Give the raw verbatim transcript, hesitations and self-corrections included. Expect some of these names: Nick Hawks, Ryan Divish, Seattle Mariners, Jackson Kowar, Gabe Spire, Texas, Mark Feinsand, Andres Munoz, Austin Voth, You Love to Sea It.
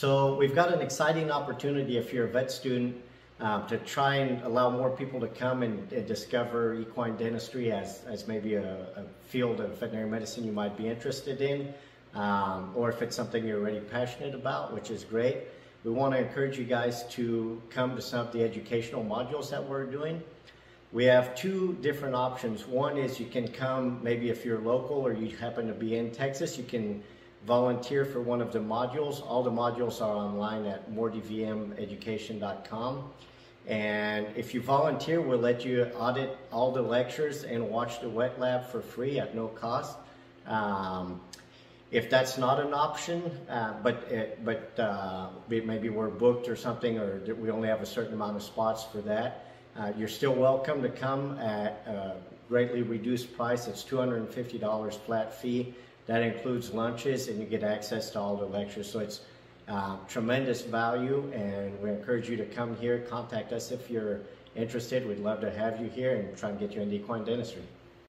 So we've got an exciting opportunity if you're a vet student uh, to try and allow more people to come and, and discover equine dentistry as, as maybe a, a field of veterinary medicine you might be interested in, um, or if it's something you're already passionate about, which is great. We want to encourage you guys to come to some of the educational modules that we're doing. We have two different options. One is you can come, maybe if you're local or you happen to be in Texas, you can volunteer for one of the modules. All the modules are online at moored v m education dot com. And if you volunteer, we'll let you audit all the lectures and watch the wet lab for free at no cost. Um, If that's not an option, uh, but it, but uh, maybe we're booked or something, or we only have a certain amount of spots for that, uh, you're still welcome to come at a greatly reduced price. It's two hundred fifty dollars flat fee. That includes lunches, and you get access to all the lectures. So it's uh, tremendous value, and we encourage you to come here. Contact us if you're interested. We'd love to have you here and try and get you into equine dentistry.